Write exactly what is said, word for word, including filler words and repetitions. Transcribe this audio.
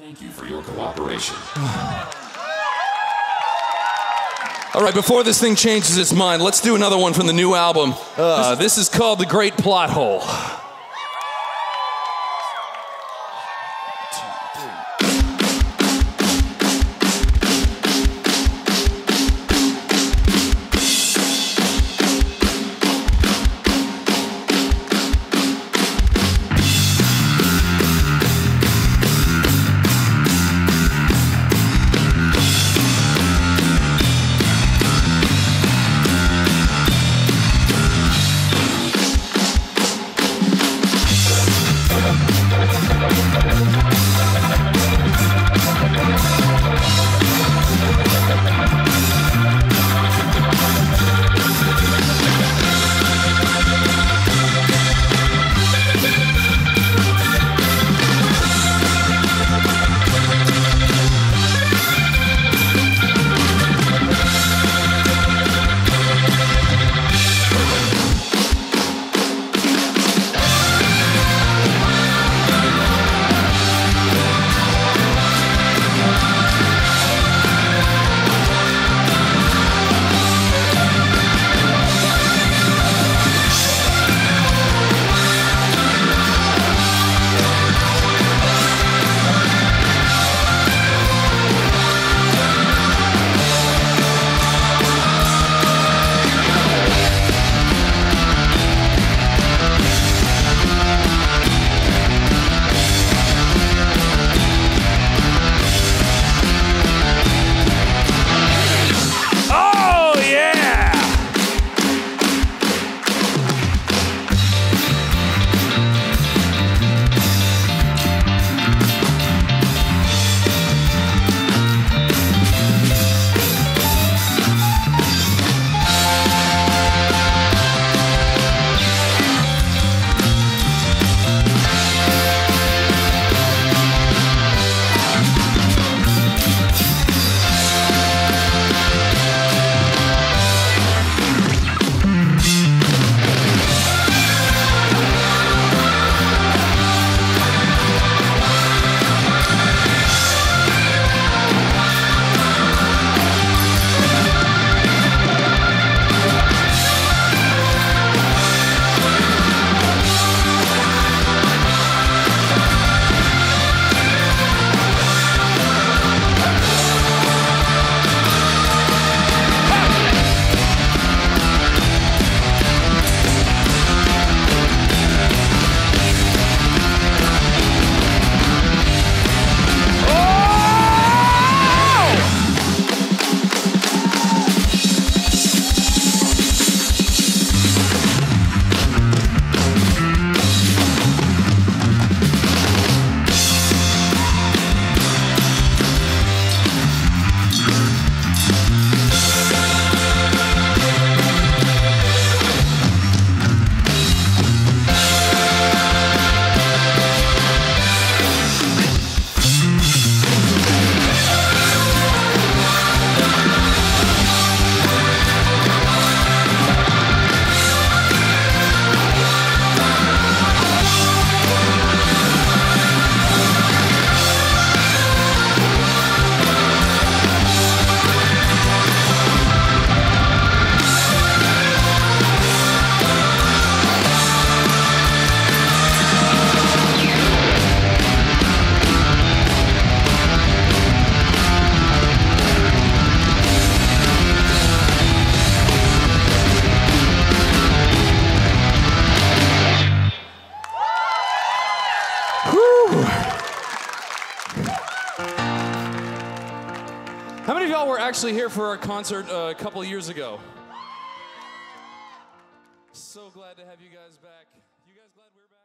Thank you for your cooperation. All right, before this thing changes its mind, let's do another one from the new album. Uh, this is called The Great Plot Hole. How many of y'all were actually here for our concert uh, a couple years ago? So glad to have you guys back. You guys glad we're back?